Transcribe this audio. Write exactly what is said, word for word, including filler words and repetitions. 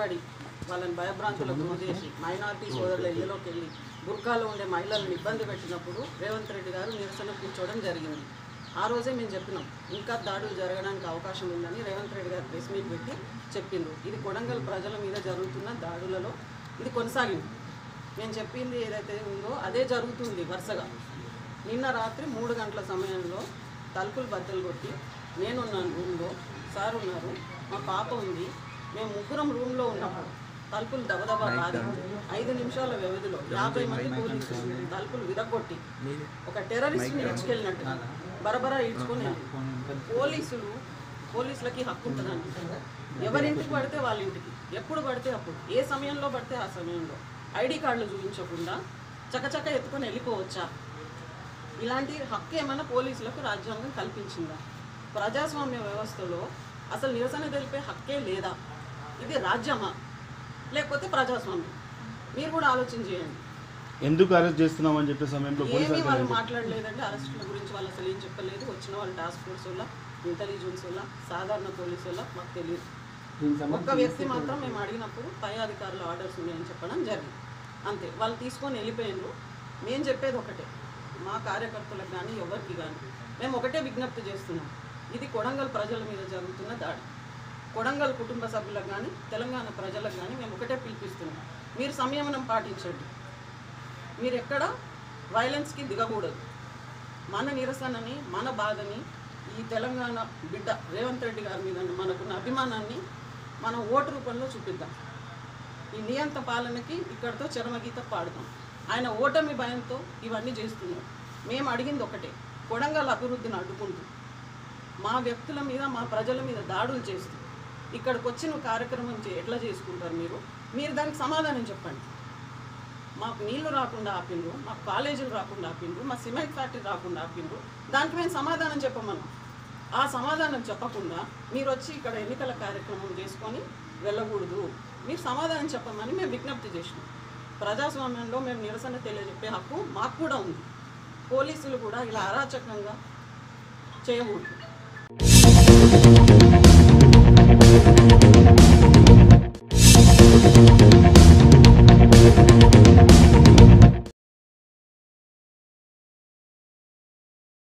నిలబడి వాళ్ళని భయభ్రాంతులకు గురిచేసి మైనారిటీ సోదరుల ఇళ్లలోకి వెళ్ళి బుర్కాలో ఉండే మహిళలను ఇబ్బంది పెట్టినప్పుడు రేవంత్ రెడ్డి గారు నిరసన కూర్చోవడం జరిగింది. ఆ రోజే మేము చెప్పినాం ఇంకా దాడులు జరగడానికి అవకాశం ఉందని రేవంత్ రెడ్డి గారు ప్రెస్ మీట్ పెట్టి చెప్పిండ్రు. ఇది కొడంగల్ ప్రజల మీద జరుగుతున్న దాడులలో ఇది కొనసాగింది. నేను చెప్పింది ఏదైతే ఉందో అదే జరుగుతుంది. వరుసగా నిన్న రాత్రి మూడు గంటల సమయంలో తలుపులు బద్దలు కొట్టి నేనున్నాను రూమ్లో, సార్ ఉన్నారు, మా పాప ఉంది, మేము ముగ్గురం రూమ్లో ఉన్నప్పుడు తలుపులు దబదబా రాదు. ఐదు నిమిషాల వ్యవధిలో యాభై మంది పోలీసులు తలుపులు విరగొట్టి ఒక టెర్రరిస్ట్ని ఇచ్చుకెళ్ళినట్టు బరబరా ఇడ్చుకొని పోలీసులు పోలీసులకి హక్కు ఉంటుందండి. ఎవరింటికి పడితే వాళ్ళ ఇంటికి, ఎప్పుడు పడితే అప్పుడు, ఏ సమయంలో పడితే ఆ సమయంలో ఐడి కార్డులు చూపించకుండా చకచక ఎత్తుకొని వెళ్ళిపోవచ్చా? ఇలాంటి హక్కు ఏమైనా పోలీసులకు రాజ్యాంగం కల్పించిందా? ప్రజాస్వామ్య వ్యవస్థలో అసలు నిరసన తెలిపే హక్కే లేదా? ఇది రాజ్యమా లేకపోతే ప్రజాస్వామ్యం? మీరు కూడా ఆలోచన చేయండి. ఎందుకు అరెస్ట్ చేస్తున్నామని చెప్పే సమయంలో ఏమీ వాళ్ళు మాట్లాడలేదండి. అరెస్టుల గురించి వాళ్ళు అసలు ఏం చెప్పలేదు. వచ్చిన వాళ్ళు టాస్క్ ఫోర్స్ వల్ల, ఇంటెలిజెన్స్ వల్ల, సాధారణ పోలీసు వల్ల మాకు తెలియదు. ఒక్క వ్యక్తి మాత్రం మేము అడిగినప్పుడు పై అధికారుల ఆర్డర్స్ ఉన్నాయని చెప్పడం జరిగింది. అంతే, వాళ్ళు తీసుకొని వెళ్ళిపోయినారు. మేము చెప్పేది ఒకటే, మా కార్యకర్తలకు కానీ ఎవరికి కానీ మేము ఒకటే విజ్ఞప్తి చేస్తున్నాం, ఇది కొడంగల్ ప్రజల మీద జరుగుతున్న దాడి. కొడంగల్ కుటుంబ సభ్యులకు కానీ తెలంగాణ ప్రజలకు కానీ మేము ఒకటే పిలిపిస్తున్నాం, మీరు సంయమనం పాటించండి, మీరు ఎక్కడ వైలెన్స్కి దిగకూడదు. మన నిరసనని, మన బాధని, ఈ తెలంగాణ బిడ్డ రేవంత్ రెడ్డి గారి మీద మనకున్న అభిమానాన్ని మనం ఓటు రూపంలో చూపిద్దాం. ఈ నియంత పాలనకి ఇక్కడితో చరమగీత పాడుతాం. ఆయన ఓటమి భయంతో ఇవన్నీ చేస్తున్నాం. మేము అడిగింది ఒకటే, కొడంగల్ అభివృద్ధిని అడ్డుకుంటూ మా వ్యక్తుల మీద, మా ప్రజల మీద దాడులు చేస్తూ ఇక్కడికి వచ్చిన కార్యక్రమం ఎట్లా చేసుకుంటారు మీరు? మీరు దానికి సమాధానం చెప్పండి. మాకు నీళ్లు రాకుండా ఆపిండ్రు, మాకు కాలేజీలు రాకుండా ఆపిండ్రు, మా సిమెంట్ ఫ్యాక్టరీ రాకుండా ఆపిండ్రు. దానికి మేము సమాధానం చెప్పమన్నాం. ఆ సమాధానం చెప్పకుండా మీరు వచ్చి ఇక్కడ ఎన్నికల కార్యక్రమం చేసుకొని వెళ్ళకూడదు, మీరు సమాధానం చెప్పమని మేము విజ్ఞప్తి చేసినాం. ప్రజాస్వామ్యంలో మేము నిరసన తెలియజెప్పే హక్కు మాకు కూడా ఉంది. పోలీసులు కూడా ఇలా అరాచకంగా చేయకూడదు.